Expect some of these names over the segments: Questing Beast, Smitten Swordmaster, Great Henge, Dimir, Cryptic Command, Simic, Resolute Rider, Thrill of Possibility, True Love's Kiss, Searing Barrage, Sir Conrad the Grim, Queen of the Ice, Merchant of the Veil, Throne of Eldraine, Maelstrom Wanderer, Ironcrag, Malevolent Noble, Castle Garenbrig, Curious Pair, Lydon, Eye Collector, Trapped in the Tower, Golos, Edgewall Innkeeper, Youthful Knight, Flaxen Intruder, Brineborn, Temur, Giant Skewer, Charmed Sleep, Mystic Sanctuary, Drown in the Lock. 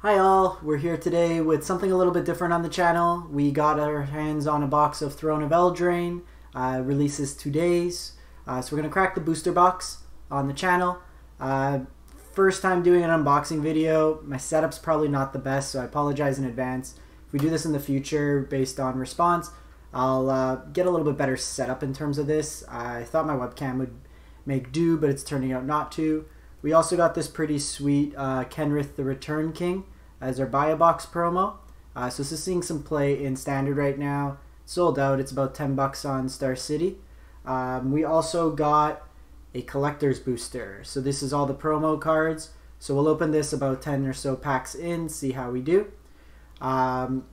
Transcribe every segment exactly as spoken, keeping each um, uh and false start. Hi all, we're here today with something a little bit different on the channel. We got our hands on a box of Throne of Eldraine, uh, releases two days. Uh, so we're going to crack the booster box on the channel. Uh, first time doing an unboxing video, my setup's probably not the best, so I apologize in advance. If we do this in the future based on response, I'll uh, get a little bit better setup in terms of this. I thought my webcam would make do, but it's turning out not to. We also got this pretty sweet uh, Kenrith the Return King as our buy a box promo. Uh, so this is seeing some play in Standard right now. Sold out. It's about ten bucks on Star City. Um, we also got a collector's booster. So this is all the promo cards. So we'll open this about ten or so packs in, see how we do. Um,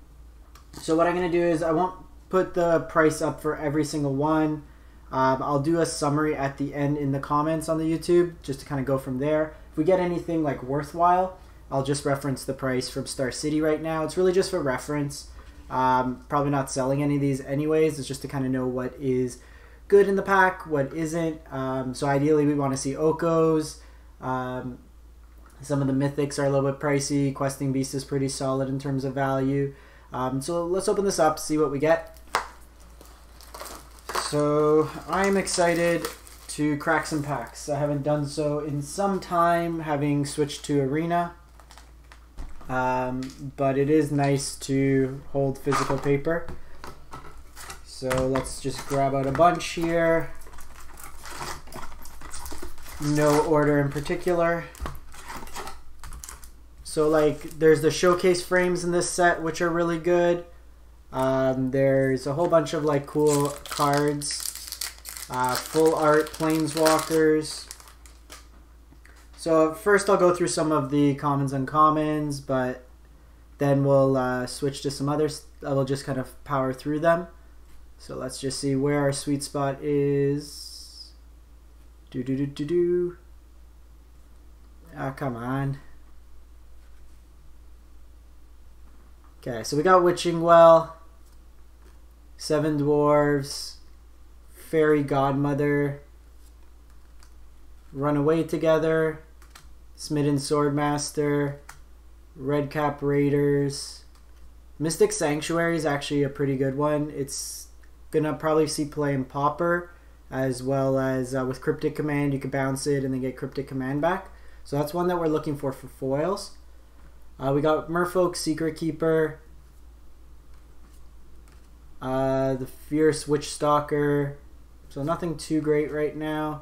so what I'm going to do is I won't put the price up for every single one. Um, I'll do a summary at the end in the comments on the YouTube just to kind of go from there. If we get anything like worthwhile, I'll just reference the price from Star City right now. It's really just for reference. Um, probably not selling any of these anyways. It's just to kind of know what is good in the pack, what isn't. Um, so ideally we want to see Okos. Um, some of the mythics are a little bit pricey. Questing Beast is pretty solid in terms of value. Um, so let's open this up, see what we get. So I'm excited to crack some packs. I haven't done so in some time, having switched to Arena. Um, but it is nice to hold physical paper. So let's just grab out a bunch here. No order in particular. So like there's the showcase frames in this set, which are really good. Um, there's a whole bunch of like cool cards. Uh, full art planeswalkers. So first I'll go through some of the commons and commons, but then we'll uh, switch to some others. I will just kind of power through them. So let's just see where our sweet spot is. Do do do do do. Ah, come on. Okay, so we got Witching Well, Seven Dwarves, Fairy Godmother, Runaway Together, Smitten Swordmaster, Red Cap Raiders. Mystic Sanctuary is actually a pretty good one. It's gonna probably see play in Pauper, as well as uh, with Cryptic Command. You can bounce it and then get Cryptic Command back. So that's one that we're looking for for foils. Uh, we got Merfolk Secret Keeper, uh, the Fierce Witch Stalker. So nothing too great right now.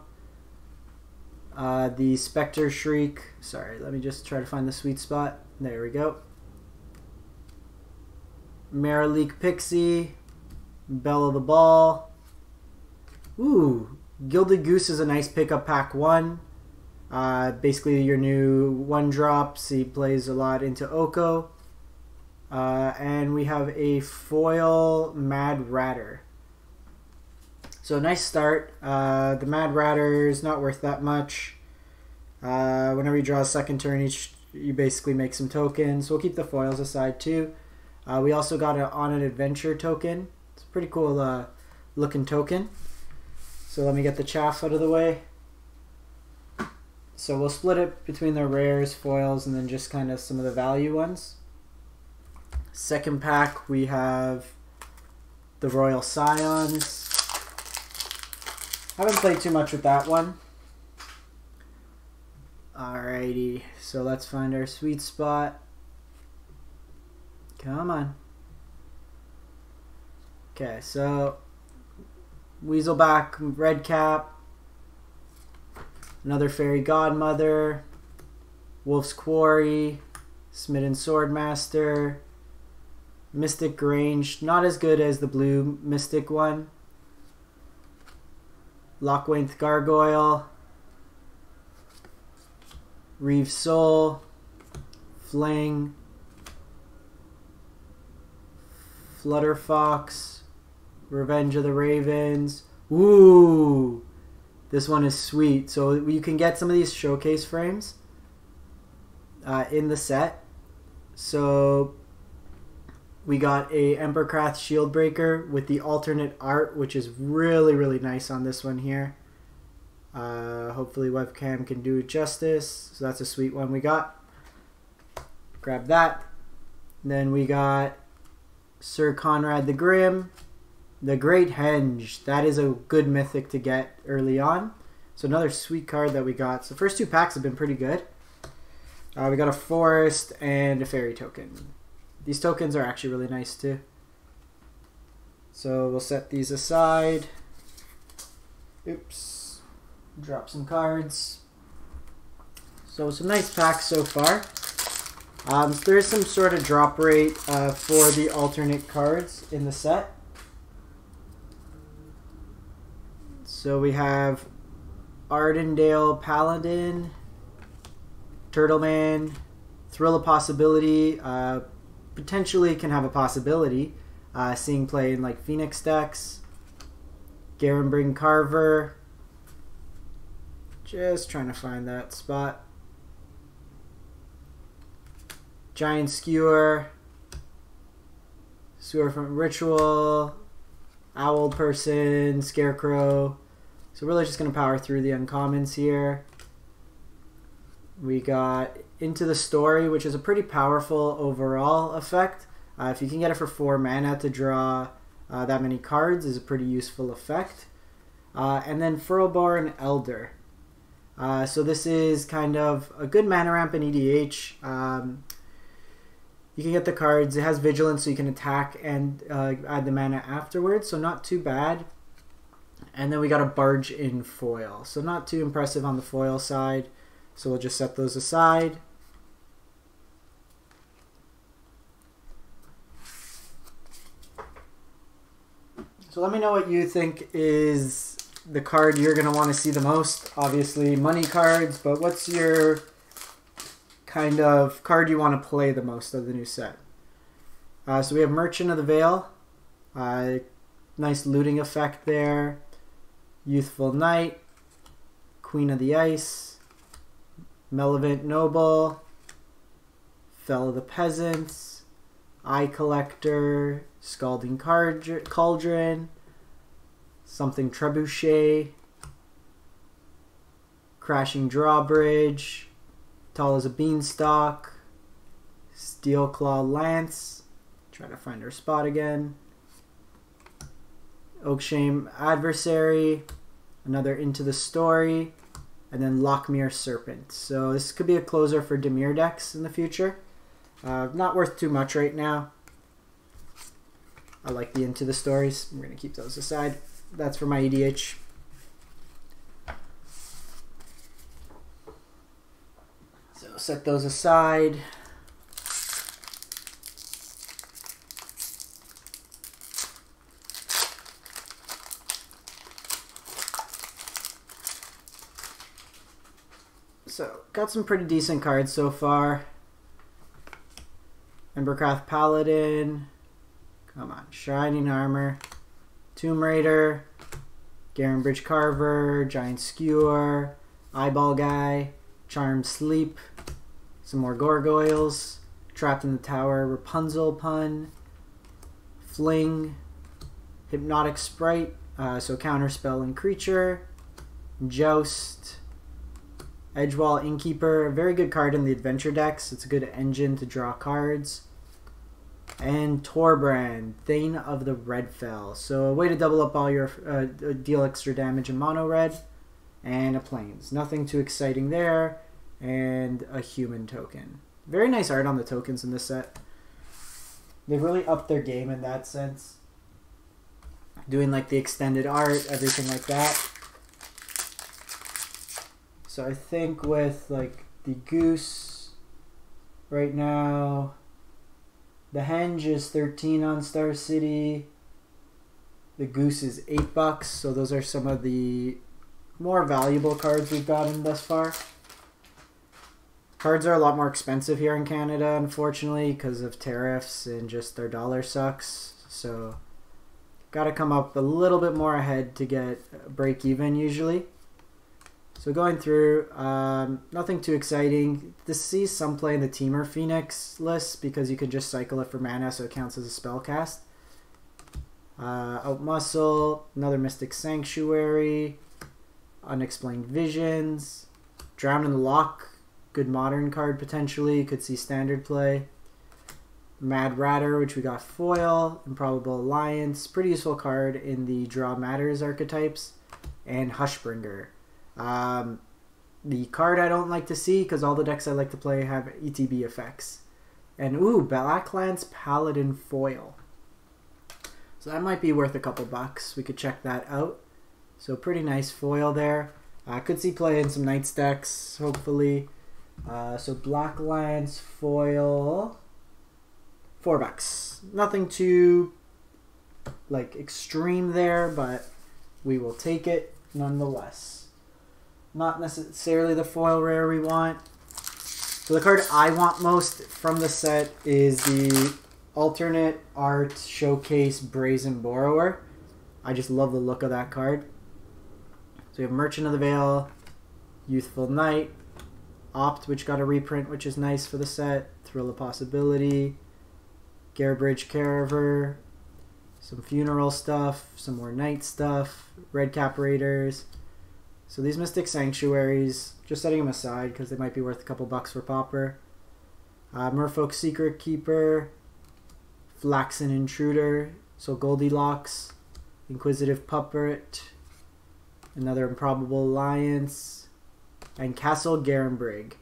Uh, the Spectre Shriek. Sorry, let me just try to find the sweet spot. There we go. Merrileak Pixie. Bella the Ball. Ooh, Gilded Goose is a nice pickup pack one. Uh, basically your new one drops. He plays a lot into Oko. Uh, and we have a foil Mad Ratter. So nice start. Uh, the Mad Ratter is not worth that much. Uh, whenever you draw a second turn, each you basically make some tokens. So we'll keep the foils aside too. Uh, we also got an On an Adventure token. It's a pretty cool uh, looking token. So let me get the chaff out of the way. So we'll split it between the rares, foils, and then just kind of some of the value ones. Second pack, we have the Royal Scions. Haven't played too much with that one. Alrighty, so let's find our sweet spot. Come on. Okay, so Weaselback, Red Cap, another Fairy Godmother, Wolf's Quarry, Smitten Swordmaster, Mystic Grange, not as good as the blue Mystic one. Lochwainth Gargoyle, Reeve Soul, Fling, Flutter Fox, Revenge of the Ravens. Ooh, this one is sweet. So you can get some of these showcase frames uh, in the set. So we got a Embercraft Shieldbreaker with the alternate art, which is really, really nice on this one here. Uh, hopefully webcam can do it justice. So that's a sweet one we got. Grab that. And then we got Sir Conrad the Grim, the Great Henge. That is a good mythic to get early on. So another sweet card that we got. So the first two packs have been pretty good. Uh, we got a forest and a fairy token. These tokens are actually really nice too. So we'll set these aside. Oops. Drop some cards. So some nice packs so far. Um, so there is some sort of drop rate uh, for the alternate cards in the set. So we have Arendelle Paladin, Turtle Man, Thrill of Possibility. Uh, potentially can have a possibility. Uh, seeing play in like Phoenix decks. Garenbrig Carver. Just trying to find that spot. Giant Skewer. Sewer from Ritual. Owl Person. Scarecrow. So really just going to power through the uncommons here. We got Into the Story, which is a pretty powerful overall effect. Uh, if you can get it for four mana to draw uh, that many cards, is a pretty useful effect. Uh, and then Furlborn Elder. Uh, so this is kind of a good mana ramp in E D H. Um, you can get the cards. It has Vigilance, so you can attack and uh, add the mana afterwards. So not too bad. And then we got a Barge in foil. So not too impressive on the foil side. So we'll just set those aside. So let me know what you think is the card you're going to want to see the most. Obviously money cards, but what's your kind of card you want to play the most of the new set? Uh, so we have Merchant of the Veil. Uh, nice looting effect there. Youthful Knight. Queen of the Ice. Malevolent Noble. Fellow the Peasants. Eye Collector. Scalding Cauldron, something Trebuchet, Crashing Drawbridge, Tall as a Beanstalk, Steel Claw Lance, try to find her spot again, Oakshame Adversary, another Into the Story, and then Lockmere Serpent. So this could be a closer for Dimir decks in the future. Uh, not worth too much right now. I like the Into the Stories. We're going to keep those aside. That's for my E D H. So set those aside. So got some pretty decent cards so far. Embercraft Paladin. Come on, Shining Armor, Tomb Raider, Garenbrig Carver, Giant Skewer, Eyeball Guy, Charmed Sleep, some more Gargoyles, Trapped in the Tower, Rapunzel Pun, Fling, Hypnotic Sprite, uh, so Counterspell and Creature, Joust, Edgewall Innkeeper, a very good card in the adventure decks, it's a good engine to draw cards. And Torbrand, Thane of the Redfell. So a way to double up all your, uh, deal extra damage in mono red. And a plains. Nothing too exciting there. And a human token. Very nice art on the tokens in this set. They've really upped their game in that sense. Doing like the extended art, everything like that. So I think with like the goose right now... The Henge is thirteen on Star City. The Goose is eight bucks. So those are some of the more valuable cards we've gotten thus far. Cards are a lot more expensive here in Canada, unfortunately, because of tariffs and just their dollar sucks. So got to come up a little bit more ahead to get break even usually. So going through, um, nothing too exciting. This sees some play in the Temur Phoenix list because you can just cycle it for mana so it counts as a spell cast. Uh, Outmuscle, another Mystic Sanctuary, Unexplained Visions, Drown in the Lock, good modern card potentially. Could see standard play. Mad Ratter, which we got foil. Improbable Alliance, pretty useful card in the Draw Matters archetypes. And Hushbringer. Um, the card I don't like to see because all the decks I like to play have E T B effects. And ooh, Blacklands Paladin foil. So that might be worth a couple bucks. We could check that out. So pretty nice foil there. I uh, could see play in some Knights decks, hopefully. Uh, so Blacklands foil, four bucks. Nothing too like extreme there, but we will take it nonetheless. Not necessarily the foil rare we want. So the card I want most from the set is the Alternate Art Showcase Brazen Borrower. I just love the look of that card. So we have Merchant of the Veil, Youthful Knight, Opt, which got a reprint, which is nice for the set, Thrill of Possibility, Garenbrig Carver, some funeral stuff, some more Knight stuff, Red Cap Raiders. So these Mystic Sanctuaries, just setting them aside because they might be worth a couple bucks for Pauper. Uh, Merfolk Secret Keeper, Flaxen Intruder, so Goldilocks, Inquisitive Puppet, another Improbable Alliance, and Castle Garenbrig.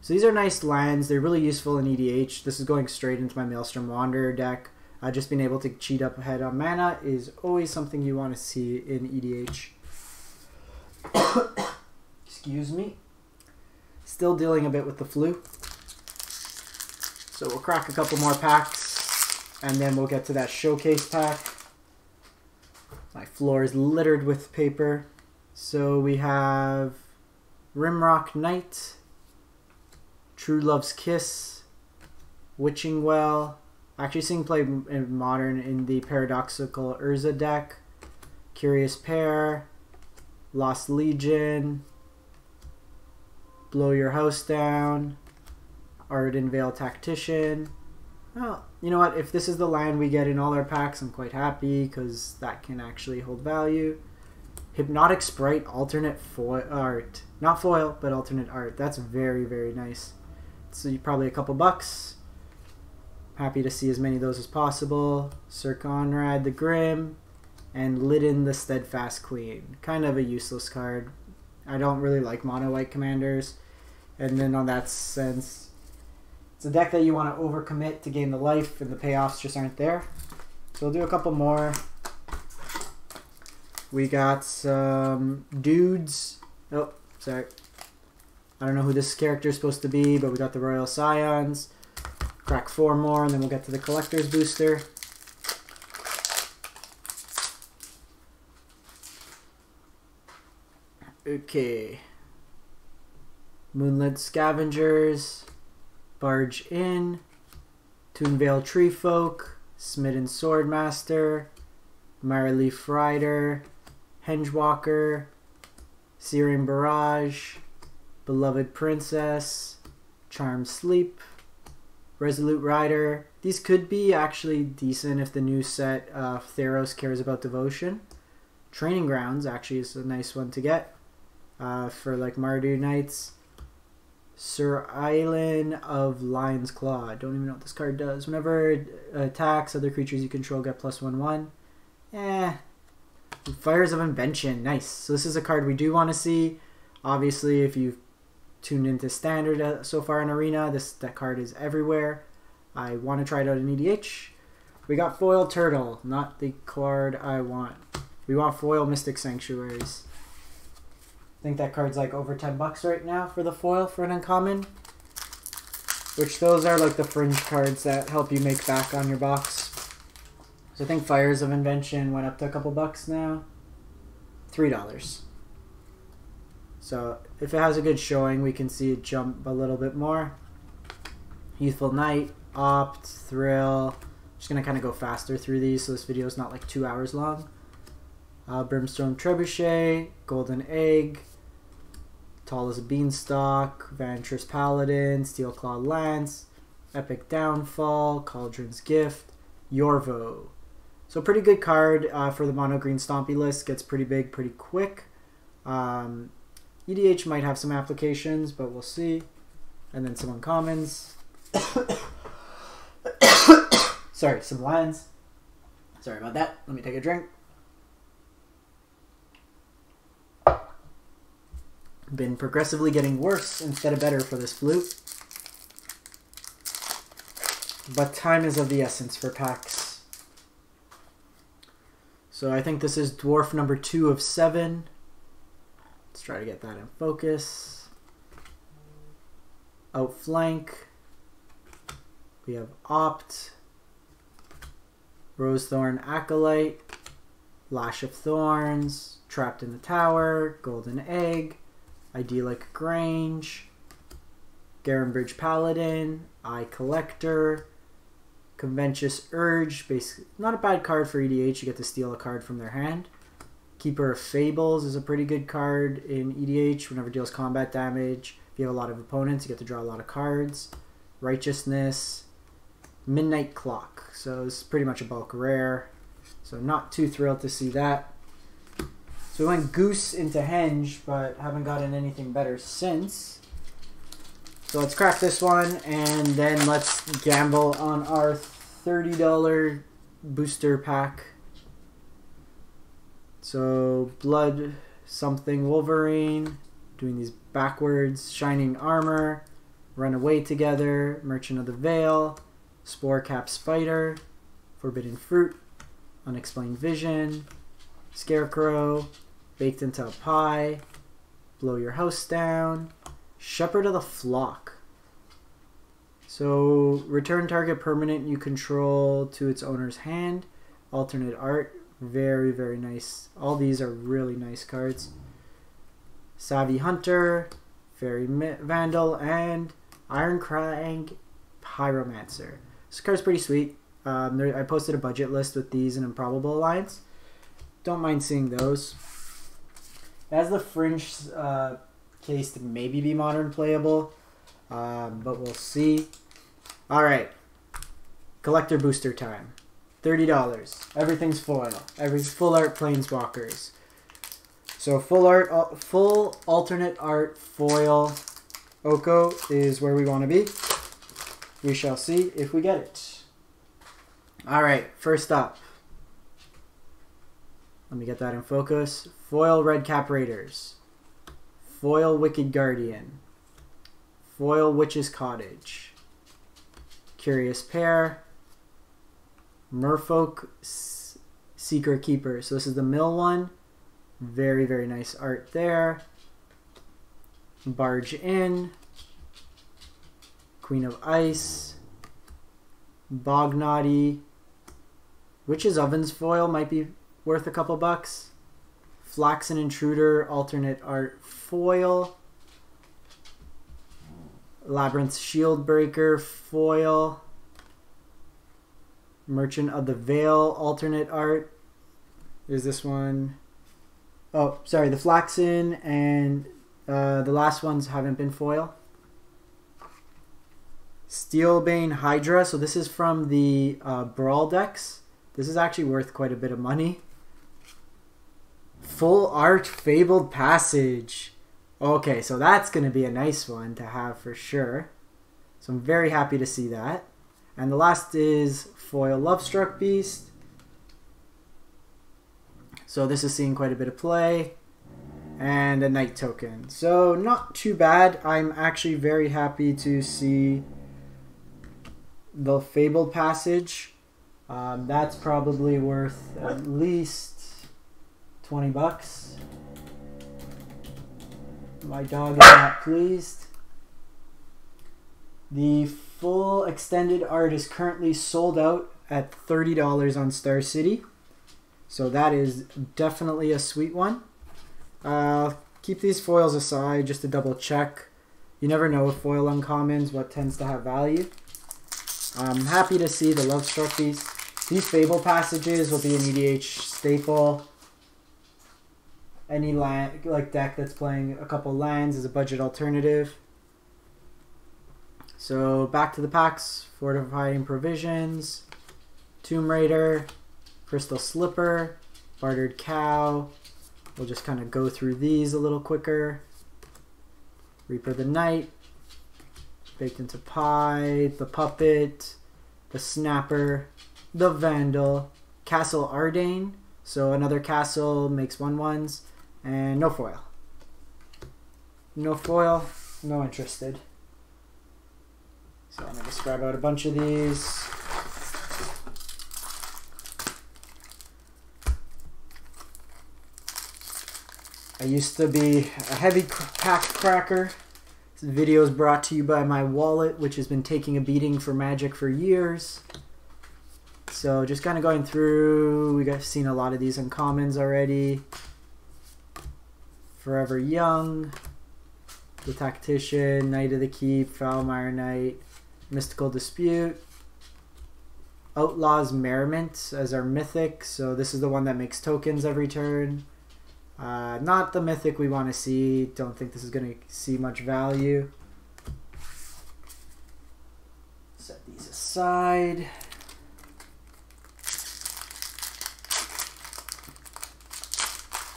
So these are nice lands. They're really useful in E D H. This is going straight into my Maelstrom Wanderer deck. Uh, just being able to cheat up ahead on mana is always something you want to see in E D H. Excuse me. Still dealing a bit with the flu. So we'll crack a couple more packs. And then we'll get to that showcase pack. My floor is littered with paper. So we have Rimrock Knight, True Love's Kiss, Witching Well. Actually seeing play in Modern in the Paradoxical Urza deck. Curious Pair, Lost Legion, Blow Your House Down, Arden Vale Tactician. Well, you know what? If this is the land we get in all our packs, I'm quite happy because that can actually hold value. Hypnotic Sprite, alternate foil art. Not foil, but alternate art. That's very, very nice. So probably a couple bucks. Happy to see as many of those as possible. Sir Conrad the Grim and Lydon the Steadfast Queen. Kind of a useless card. I don't really like mono-white commanders. And then on that sense, it's a deck that you want to overcommit to gain the life, and the payoffs just aren't there. So we'll do a couple more. We got some dudes. Oh, sorry. I don't know who this character is supposed to be, but we got the Royal Scions. Crack four more, and then we'll get to the Collector's Booster. Okay. Moonlit Scavengers. Barge In, Tombvale Treefolk, Smitten Swordmaster, Mireleaf Rider, Hengewalker, Searing Barrage, Beloved Princess, Charmed Sleep, Resolute Rider. These could be actually decent if the new set uh, Theros cares about Devotion. Training Grounds actually is a nice one to get uh, for like Mardu Knights. Sir Island of Lion's Claw. I don't even know what this card does. Whenever it attacks, other creatures you control get plus one one. Eh. Fires of Invention. Nice. So this is a card we do want to see. Obviously, if you've tuned into Standard so far in Arena, this that card is everywhere. I want to try it out in E D H. We got foil Turtle. Not the card I want. We want foil Mystic Sanctuaries. I think that card's like over ten bucks right now for the foil for an uncommon. Which those are like the fringe cards that help you make back on your box. So I think Fires of Invention went up to a couple bucks now. three dollars. So if it has a good showing, we can see it jump a little bit more. Youthful Knight, Opt, Thrill. I'm just going to kind of go faster through these so this video is not like two hours long. Uh, Brimstone Trebuchet, Golden Egg, Tall as a Beanstalk, Vantress Paladin, Steel Claw Lance, Epic Downfall, Cauldron's Gift, Yorvo. So pretty good card uh, for the mono green stompy list. Gets pretty big pretty quick. Um, E D H might have some applications, but we'll see. and then some uncommons. Sorry, some lines. Sorry about that. Let me take a drink. Been progressively getting worse instead of better for this flute. But time is of the essence for packs. So I think this is dwarf number two of seven. Let's try to get that in focus. Outflank. We have Opt, Rosethorn Acolyte, Lash of Thorns, Trapped in the Tower, Golden Egg, Idyllic Grange, Garenbrig Paladin, Eye Collector, Conventious Urge. Basically, not a bad card for E D H. You get to steal a card from their hand. Keeper of Fables is a pretty good card in E D H. Whenever it deals combat damage, if you have a lot of opponents, you get to draw a lot of cards. Righteousness, Midnight Clock. So it's pretty much a bulk rare. So not too thrilled to see that. So we went Goose into Henge, but haven't gotten anything better since. So let's craft this one, and then let's gamble on our thirty dollar booster pack. So Blood something Wolverine, doing these backwards, Shining Armor, Run Away Together, Merchant of the Veil, Spore Caps Fighter, Forbidden Fruit, Unexplained Vision, Scarecrow, Baked into a Pie, Blow Your House Down, Shepherd of the Flock. So return target permanent you control to its owner's hand. Alternate art. Very, very nice. All these are really nice cards. Savvy Hunter, Fairy Vandal, and Ironcrag Pyromancer. This card's pretty sweet. Um, there, I posted a budget list with these in Improbable Alliance. Don't mind seeing those. It has the fringe uh, case to maybe be modern playable, um, but we'll see. All right, collector booster time. thirty dollars. Everything's foil. Every full art planeswalkers. So full art, full alternate art foil Oko is where we want to be. We shall see if we get it. All right, first up. Let me get that in focus. Foil Red Cap Raiders. Foil Wicked Guardian. Foil Witch's Cottage. Curious Pair. Merfolk Secret Keeper. So this is the mill one. Very, very nice art there. Barge In. Queen of Ice. Bognaughty. Witch's Ovens foil might be worth a couple bucks. Flaxen Intruder, alternate art foil. Labyrinth Shieldbreaker foil. Merchant of the Veil, alternate art. Is this one? Oh, sorry, the Flaxen and uh, the last ones haven't been foil. Steelbane Hydra, so this is from the uh, Brawl decks. This is actually worth quite a bit of money. Full art Fabled Passage. Okay, so that's going to be a nice one to have for sure. So I'm very happy to see that. And the last is foil Lovestruck Beast. So this is seeing quite a bit of play. And a Knight token. So not too bad. I'm actually very happy to see the Fabled Passage. Um, that's probably worth at least twenty bucks. My dog is not pleased. The full extended art is currently sold out at thirty dollars on Star City. So that is definitely a sweet one. Uh, keep these foils aside just to double check. You never know with foil uncommons what tends to have value. I'm happy to see the Lovestruck Beast. These Fabled Passages will be an E D H staple. Any land, like deck that's playing a couple lands is a budget alternative. So back to the packs. Fortifying Provisions, Tomb Raider, Crystal Slipper, Bartered Cow. We'll just kind of go through these a little quicker. Reaper the Night, Baked into Pie, the Puppet, the Snapper, the Vandal, Castle Ardane, so another castle makes one ones, and no foil. No foil, no interested. So I'm gonna just grab out a bunch of these. I used to be a heavy pack cracker. This video is brought to you by my wallet, which has been taking a beating for Magic for years. So just kind of going through, we've seen a lot of these uncommons already. Forever Young, the Tactician, Knight of the Keep, Foulmire Knight, Mystical Dispute, Outlaw's Merriment as our mythic. So this is the one that makes tokens every turn. Uh, not the mythic we want to see. Don't think this is going to see much value. Set these aside.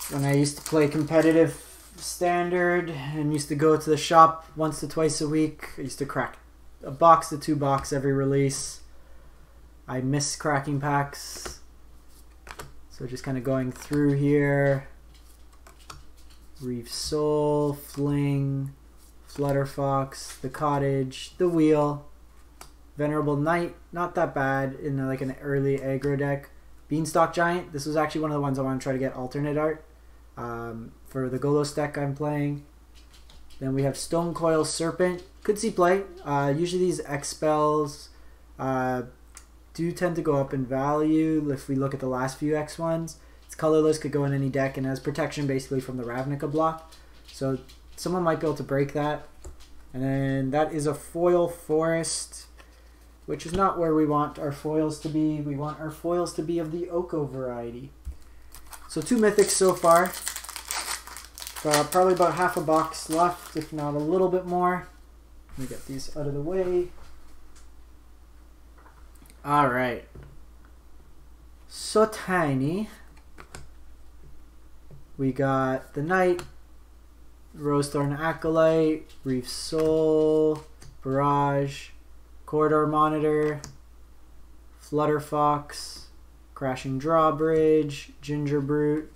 When I used to play competitive standard and used to go to the shop once to twice a week, I used to crack a box to two box every release. I miss cracking packs. So just kind of going through here. Reef Soul, Fling, Flutter Fox, The Cottage, The Wheel, Venerable Knight, not that bad in like an early aggro deck. Beanstalk Giant, this was actually one of the ones I want to try to get alternate art um, for the Golos deck I'm playing. Then we have Stone Coil Serpent, could see play. Uh, usually these X spells uh, do tend to go up in value if we look at the last few X ones. It's colorless, could go in any deck, and has protection basically from the Ravnica block. So someone might be able to break that. And then that is a foil forest, which is not where we want our foils to be. We want our foils to be of the Oko variety. So two mythics so far. Uh, probably about half a box left, if not a little bit more. Let me get these out of the way. All right. So tiny. We got the Knight, Rosethorn Acolyte, Reef Soul, Barrage, Corridor Monitor, Flutter Fox, Crashing Drawbridge, Ginger Brute,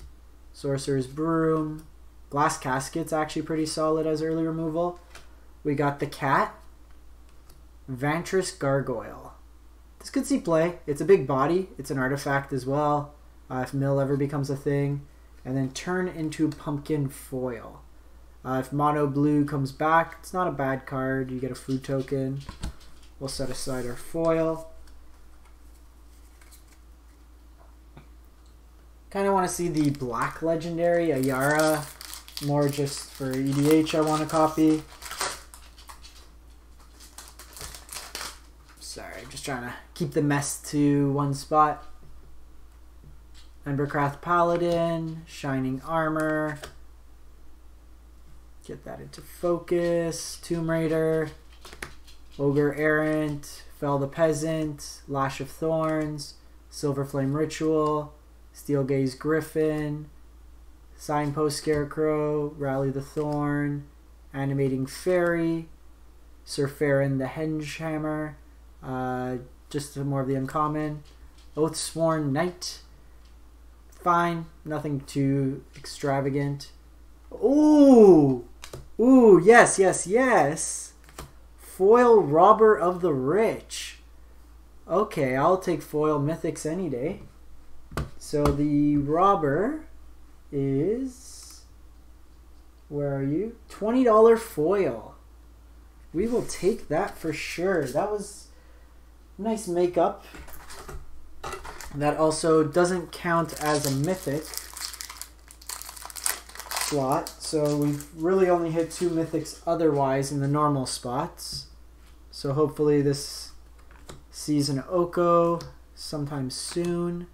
Sorcerer's Broom. Glass Casket's actually pretty solid as early removal. We got the Cat, Vantress Gargoyle. This could see play. It's a big body. It's an artifact as well, uh, if mill ever becomes a thing. And then Turn into Pumpkin Foil. Uh, if Mono Blue comes back, it's not a bad card. You get a food token. We'll set aside our foil. Kind of want to see the black legendary, Ayara. More just for E D H I want to copy. Sorry, just trying to keep the mess to one spot. Embercraft Paladin, Shining Armor, get that into focus, Tomb Raider, Ogre Errant, Fell the Peasant, Lash of Thorns, Silver Flame Ritual, Steel Gaze Griffin, Signpost Scarecrow, Rally the Thorn, Animating Fairy, Sir Farron the Henge Hammer, uh, just more of the uncommon, Oathsworn Knight. Fine, nothing too extravagant. Ooh, ooh, yes, yes, yes. Foil Robber of the Rich. Okay, I'll take foil mythics any day. So the robber is, where are you? twenty dollar foil. We will take that for sure. That was nice makeup. That also doesn't count as a mythic slot, so we've really only hit two mythics otherwise in the normal spots. So hopefully this sees an Oko sometime soon.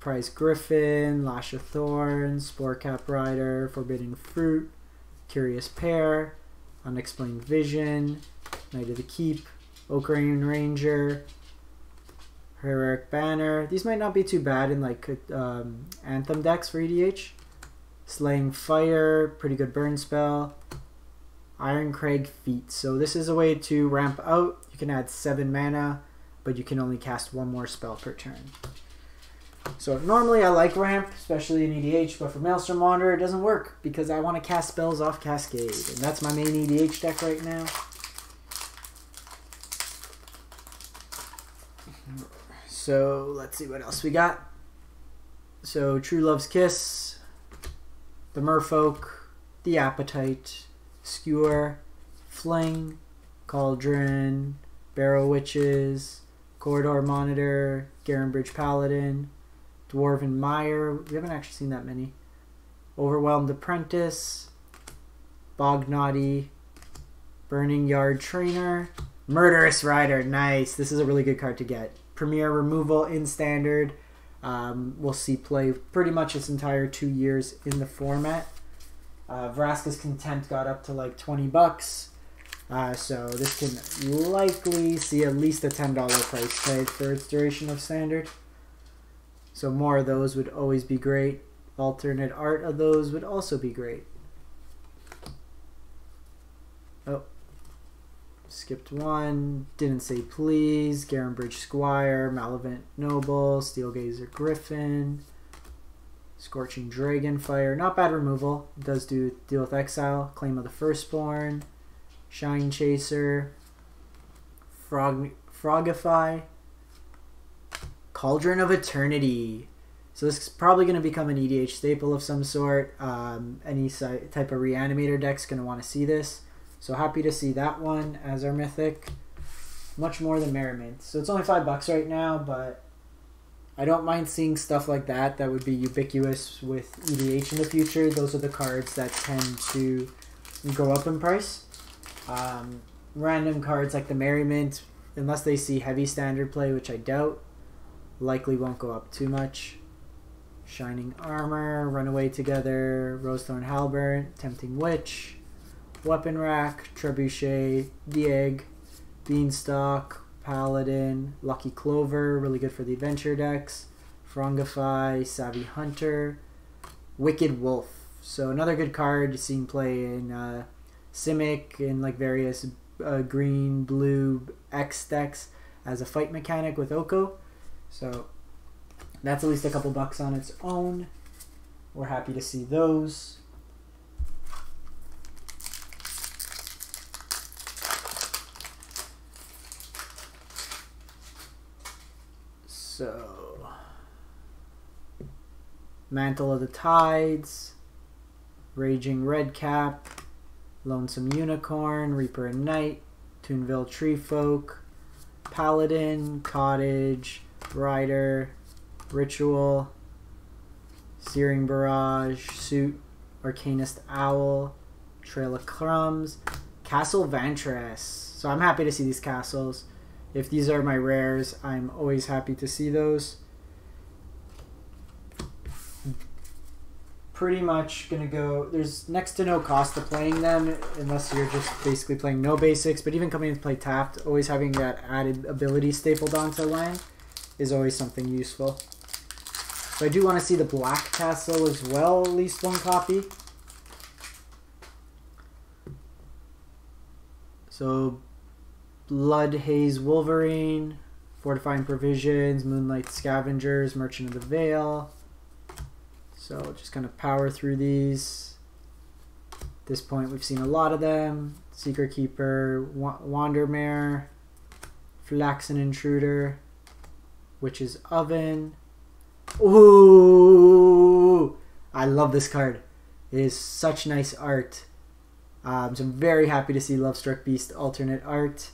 Prize Griffin, Lash of Thorns, Spore Cap Rider, Forbidden Fruit, Curious Pear, Unexplained Vision, Knight of the Keep, Okraine Ranger, Heroic Banner. These might not be too bad in like um, Anthem decks for E D H. Slaying Fire, pretty good burn spell. Ironcrag Feet. So this is a way to ramp out. You can add seven mana, but you can only cast one more spell per turn. So normally I like ramp, especially in E D H, but for Maelstrom Wanderer it doesn't work because I want to cast spells off Cascade, and that's my main E D H deck right now. So let's see what else we got. So True Love's Kiss, the Merfolk, the Appetite, Skewer, Fling, Cauldron, Barrow Witches, Corridor Monitor, Garenbrig Paladin, Dwarven Mire. We haven't actually seen that many. Overwhelmed Apprentice, Bognaughty, Burning Yard Trainer, Murderous Rider. Nice. This is a really good card to get. Premier removal in Standard. Um, we'll see play pretty much its entire two years in the format. Uh, Vraska's Contempt got up to like twenty bucks. Uh, so this can likely see at least a ten dollar price tag for its duration of Standard. So more of those would always be great. Alternate art of those would also be great. Oh. Skipped one. Didn't say please. Garenbrig Squire. Malevolent Noble. Steelgazer Griffin. Scorching Dragonfire. Not bad removal. It does do deal with exile. Claim of the Firstborn. Shine Chaser, Frog, Frogify, Cauldron of Eternity. So this is probably going to become an E D H staple of some sort. Um, any type of Reanimator deck's going to want to see this. So happy to see that one as our mythic. Much more than Merriment. So it's only five bucks right now, but I don't mind seeing stuff like that that would be ubiquitous with E D H in the future. Those are the cards that tend to go up in price. Um, random cards like the Merriment, unless they see heavy Standard play, which I doubt, likely won't go up too much. Shining Armor, Runaway Together, Rosethorn Halberd, Tempting Witch, Weapon Rack, Trebuchet, The Egg, Beanstalk, Paladin, Lucky Clover, really good for the adventure decks, Frongify, Savvy Hunter, Wicked Wolf. So another good card seen play in uh, Simic and like various uh, green, blue, X decks as a fight mechanic with Oko. So that's at least a couple bucks on its own. We're happy to see those. So Mantle of the Tides, Raging Redcap, Lonesome Unicorn, Reaper and Knight, Toonville Treefolk, Paladin, Cottage, Rider, Ritual, Searing Barrage, Suit, Arcanist Owl, Trail of Crumbs, Castle Ventress. So I'm happy to see these castles. If these are my rares, I'm always happy to see those. Pretty much gonna go, there's next to no cost to playing them unless you're just basically playing no basics, but even coming to play tapped, always having that added ability stapled onto a land is always something useful. So I do want to see the Black Castle as well, at least one copy. So Blood Haze Wolverine, Fortifying Provisions, Moonlight Scavengers, Merchant of the Veil. So just kind of power through these. At this point we've seen a lot of them. Secret Keeper, Wandermare, Flaxen Intruder, Witch's Oven. Ooh! I love this card. It is such nice art. Um, so I'm very happy to see Lovestruck Beast alternate art.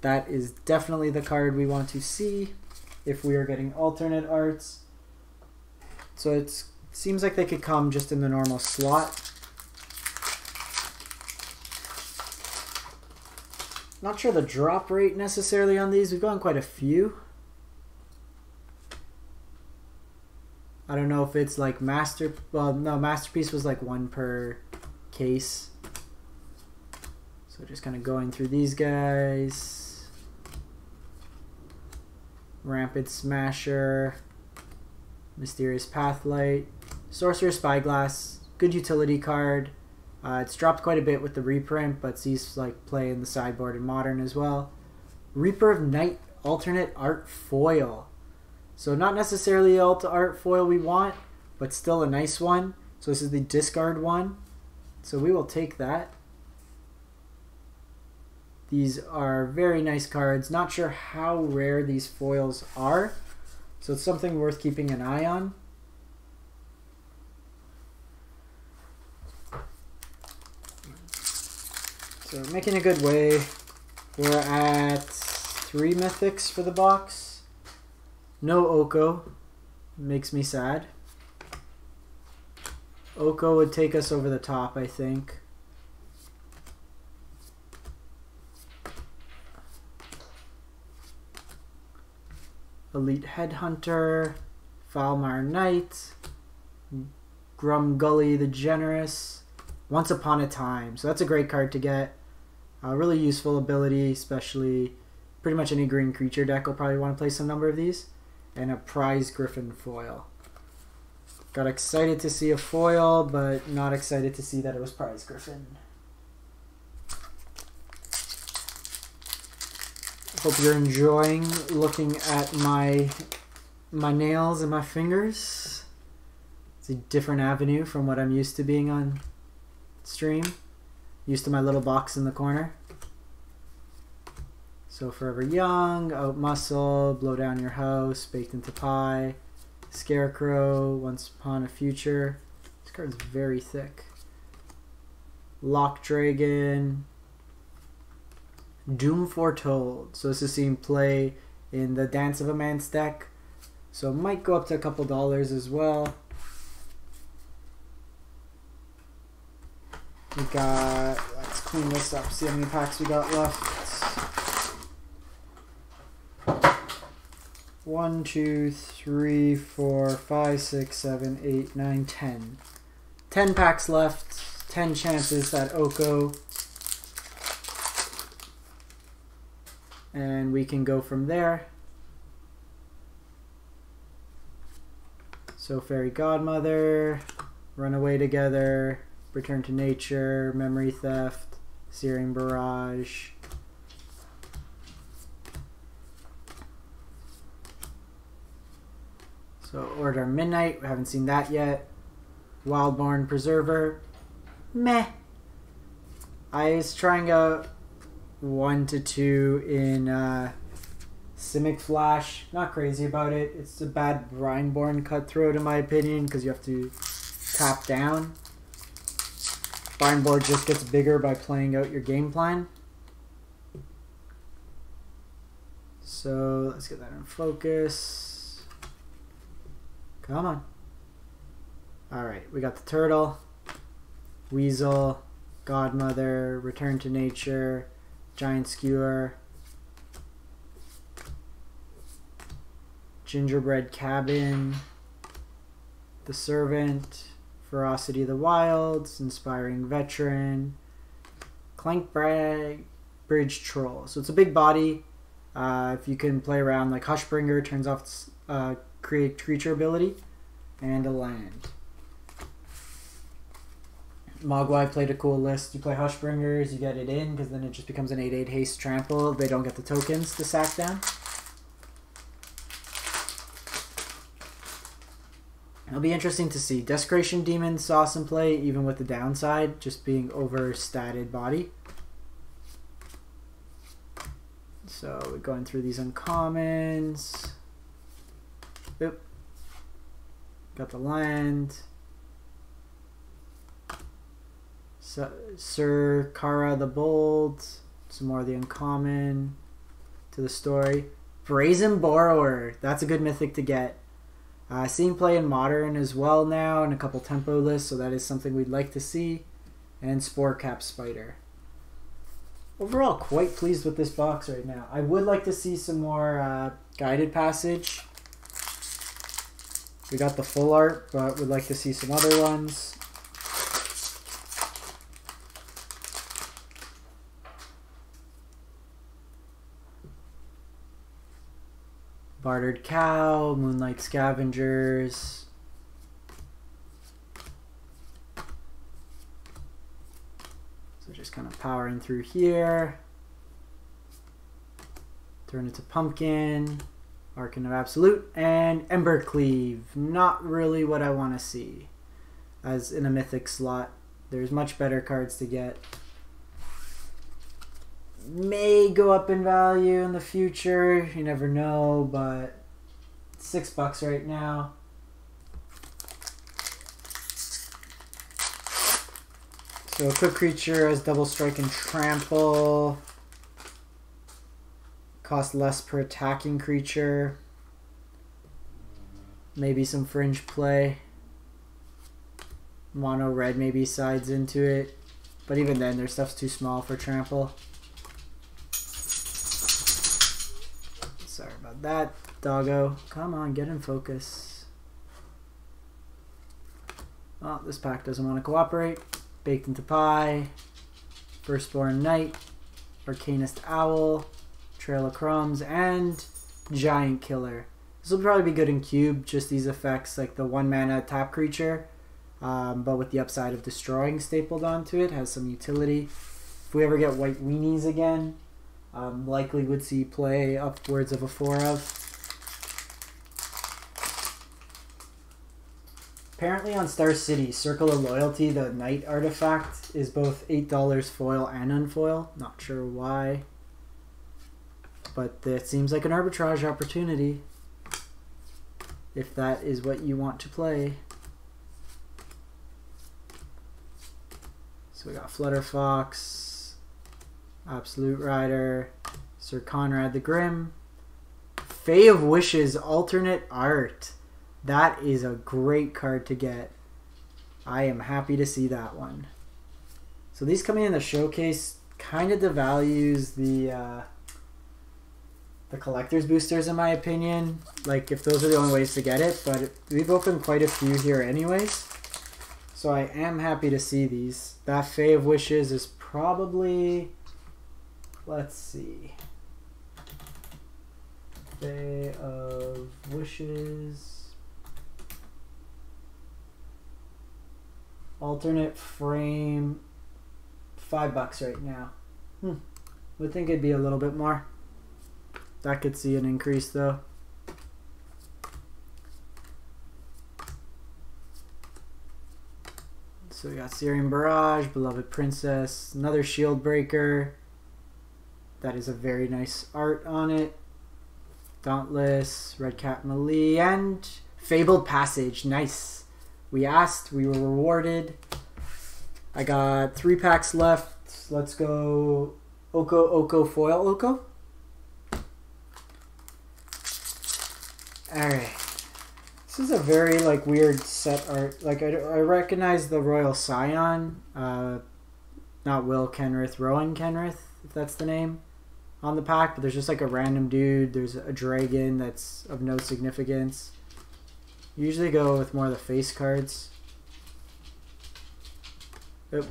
That is definitely the card we want to see if we are getting alternate arts. So it seems like they could come just in the normal slot. Not sure the drop rate necessarily on these. We've gotten quite a few. I don't know if it's like master... Well, no, Masterpiece was like one per case. So just kind of going through these guys. Rampant Smasher. Mysterious Pathlight, Sorcerer's Spyglass, good utility card, Uh, it's dropped quite a bit with the reprint, but sees like play in the sideboard in Modern as well. Reaper of Night alternate art foil. So not necessarily all the art foil we want, but still a nice one. So this is the discard one. So we will take that. These are very nice cards. Not sure how rare these foils are. So it's something worth keeping an eye on. So making a good way. We're at three mythics for the box. No Oko. Makes me sad. Oko would take us over the top, I think. Elite Headhunter, Falmar Knight, Grumgully the Generous, Once Upon a Time. So that's a great card to get. A really useful ability, especially pretty much any green creature deck will probably want to play some number of these. And a Prize Griffin foil. Got excited to see a foil, but not excited to see that it was Prize Griffin. Hope you're enjoying looking at my my nails and my fingers. It's a different avenue from what I'm used to being on stream. Used to my little box in the corner. So Forever Young, Outmuscle, Blow Down Your House, Baked Into Pie, Scarecrow, Once Upon a Future. This card's very thick. Lock Dragon. Doom Foretold. So this is seen play in the Dance of a Man's deck. So it might go up to a couple dollars as well. We got, let's clean this up, see how many packs we got left. One, two, three, four, five, six, seven, eight, nine, ten. Ten packs left, ten chances at Oko. And we can go from there. So Fairy Godmother, Run Away Together, Return to Nature, Memory Theft, Searing Barrage. So Order Midnight, we haven't seen that yet. Wildborn Preserver, meh. I was trying a one to two in uh, Simic Flash. Not crazy about it. It's a bad Brineborn Cutthroat in my opinion because you have to tap down. Brineborn just gets bigger by playing out your game plan. So let's get that in focus. Come on. Alright, we got the Turtle, Weasel, Godmother, Return to Nature, Giant Skewer, Gingerbread Cabin, The Servant, Ferocity of the Wilds, Inspiring Veteran, Clankbridge Troll. So it's a big body. Uh, if you can play around, like Hushbringer turns off its uh, create creature ability, and a land. Mogwai played a cool list. You play Hushbringers, you get it in, because then it just becomes an eight eight haste trample. They don't get the tokens to sack down. It'll be interesting to see. Desecration Demon saw some play, even with the downside, just being over-statted body. So we're going through these uncommons. Oop. Got the land. Sir Kara the Bold, some more of the uncommon, To the Story. Brazen Borrower, that's a good mythic to get. Uh, seeing play in Modern as well now, and a couple tempo lists, so that is something we'd like to see. And Spore Cap Spider. Overall, quite pleased with this box right now. I would like to see some more uh, Guided Passage. We got the full art, but would like to see some other ones. Bartered Cow, Moonlight Scavengers. just kind of powering through here. Turn it to Pumpkin, Arcane of Absolute, and Ember Cleave. Not really what I want to see as in a mythic slot. There's much better cards to get. May go up in value in the future, you never know, but six bucks right now. So equip creature has double strike and trample. Cost less per attacking creature. Maybe some fringe play. Mono red maybe sides into it. But even then their stuff's too small for trample. Sorry about that, doggo. Come on, get in focus. Well, this pack doesn't want to cooperate. Baked into Pie. Firstborn Knight. Arcanist Owl. Trail of Crumbs, and Giant Killer. This will probably be good in cube, just these effects, like the one mana tap creature, um, but with the upside of destroying stapled onto it, has some utility. If we ever get white weenies again, um, likely would see play upwards of a four of. Apparently on Star City, Circle of Loyalty, the Knight artifact, is both eight dollars foil and unfoil. Not sure why. But that seems like an arbitrage opportunity if that is what you want to play. So we got Flutter Fox, Absolute Rider, Sir Conrad the Grim, Fae of Wishes alternate art. That is a great card to get. I am happy to see that one. So these coming in the showcase kind of devalues the uh, the collector's boosters, in my opinion, like if those are the only ways to get it, but we've opened quite a few here anyways, so I am happy to see these. That Fae of Wishes is probably, let's see, Fae of Wishes, alternate frame, five bucks right now. Hmm, would think it'd be a little bit more. That could see an increase though. So we got Searing Barrage, Beloved Princess, another Shield Breaker. That is a very nice art on it. Dauntless, Red Cap Melee, and Fabled Passage. Nice. We asked, we were rewarded. I got three packs left. Let's go Oko, Oko, Foil, Oko. Alright, this is a very like weird set art. Like I, I recognize the Royal Scion, uh, not Will Kenrith, Rowan Kenrith, if that's the name, on the pack. But there's just like a random dude. There's a dragon that's of no significance. Usually go with more of the face cards. Oop.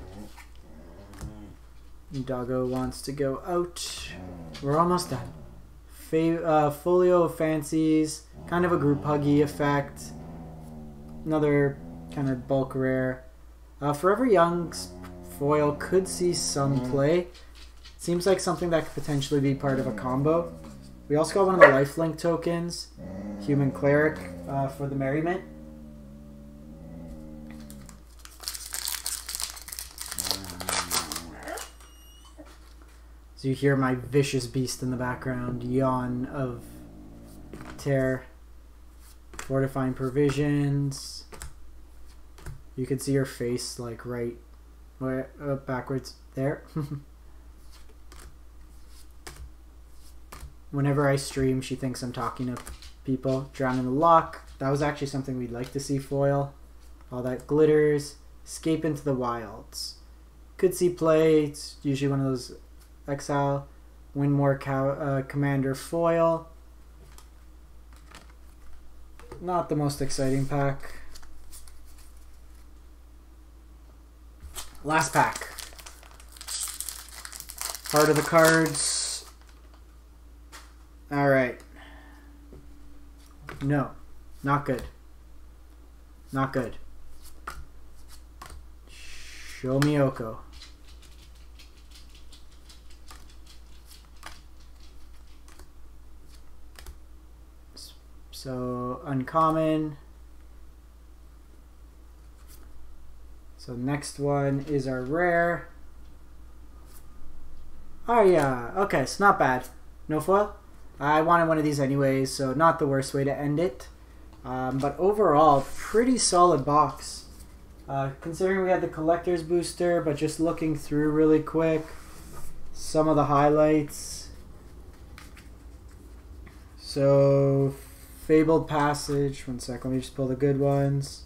Doggo wants to go out. We're almost done. Uh, Folio of Fancies, kind of a group huggy effect, another kind of bulk rare. Uh, Forever Young's foil could see some play. Seems like something that could potentially be part of a combo. We also got one of the lifelink tokens, Human Cleric, uh, for the Merriment. So you hear my vicious beast in the background, Yawn of Terror. Fortifying Provisions. You can see her face like right where uh, backwards there. Whenever I stream, she thinks I'm talking to people. Drown in the Lock. That was actually something we'd like to see foil. All That Glitters. Escape into the Wilds. Could see play. It's usually one of those. Exile, Windmoor cow, uh, Commander foil. Not the most exciting pack. Last pack. Heart of the Cards. All right. No, not good. Not good. Show me Oko. So uncommon. So next one is our rare. Oh yeah, okay, it's not bad. No foil? I wanted one of these anyways, so not the worst way to end it. Um, but overall, pretty solid box. Uh, considering we had the collector's booster, but just looking through really quick, some of the highlights. So, Fabled Passage. One sec, let me just pull the good ones.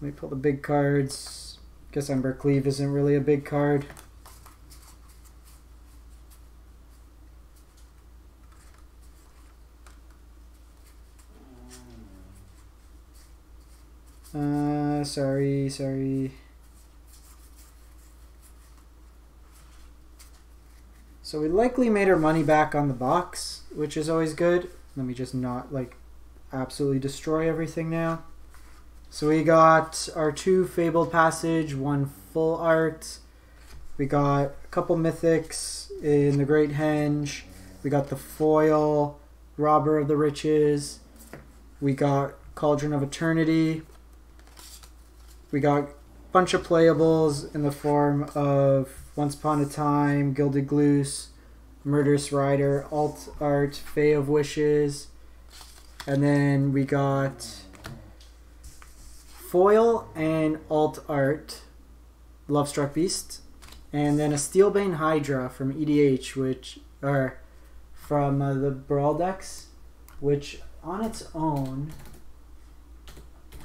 Let me pull the big cards. Guess Embercleave isn't really a big card. Uh, sorry, sorry. So we likely made our money back on the box, which is always good. Let me just not like absolutely destroy everything now. So we got our two Fabled Passage, one full art. We got a couple mythics in the Great Henge. We got the foil, Robber of the Riches. We got Cauldron of Eternity. We got a bunch of playables in the form of Once Upon a Time, Gilded Gloose, Murderous Rider, Alt Art, Fae of Wishes. And then we got foil and alt art, Lovestruck Beast, and then a Steelbane Hydra from E D H, which or from uh, the Brawl decks, which on its own.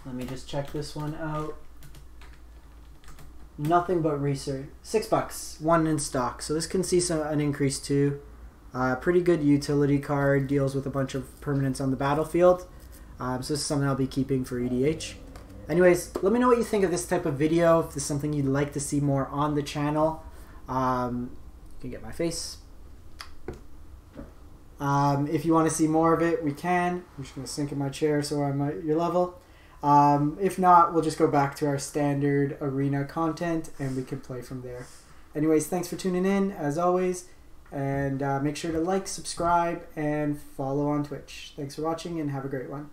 Let me just check this one out. Nothing but research. Six bucks, one in stock. So this can see some an increase too. Uh, pretty good utility card. Deals with a bunch of permanents on the battlefield. Um, so this is something I'll be keeping for E D H. Anyways, let me know what you think of this type of video, if there's something you'd like to see more on the channel. Um, you can get my face. Um, if you want to see more of it, we can. I'm just going to sink in my chair so I'm at your level. Um, if not, we'll just go back to our standard arena content and we can play from there. Anyways, thanks for tuning in, as always. And uh, make sure to like, subscribe, and follow on Twitch. Thanks for watching and have a great one.